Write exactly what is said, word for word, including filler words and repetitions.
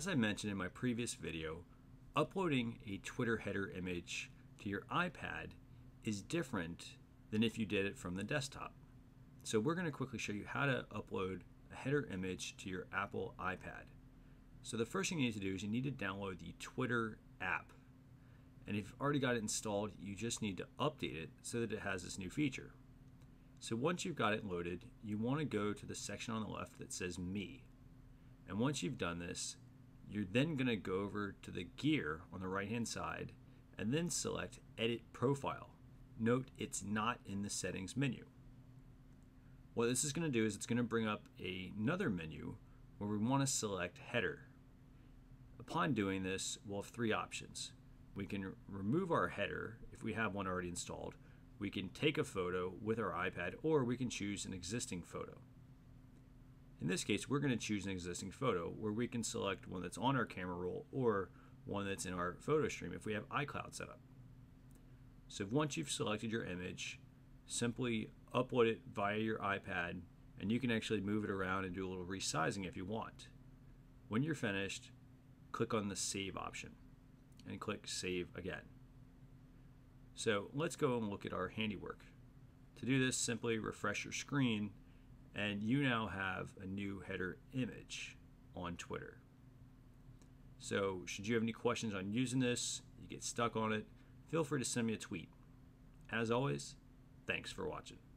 as I mentioned in my previous video, uploading a Twitter header image to your iPad is different than if you did it from the desktop. So we're going to quickly show you how to upload a header image to your Apple iPad. So the first thing you need to do is you need to download the Twitter app. And if you've already got it installed, you just need to update it so that it has this new feature. So once you've got it loaded, you want to go to the section on the left that says Me. And once you've done this, you're then going to go over to the gear on the right-hand side and then select Edit Profile. Note it's not in the settings menu. What this is going to do is it's going to bring up another menu where we want to select Header. Upon doing this, we'll have three options. We can remove our header if we have one already installed. We can take a photo with our iPad, or we can choose an existing photo. In this case, we're going to choose an existing photo where we can select one that's on our camera roll or one that's in our photo stream if we have iCloud set up. So once you've selected your image, simply upload it via your iPad, and you can actually move it around and do a little resizing if you want. When you're finished, click on the Save option and click Save again. So let's go and look at our handiwork. To do this, simply refresh your screen, and you now have a new header image on Twitter. So should you have any questions on using this, you get stuck on it, feel free to send me a tweet. As always, thanks for watching.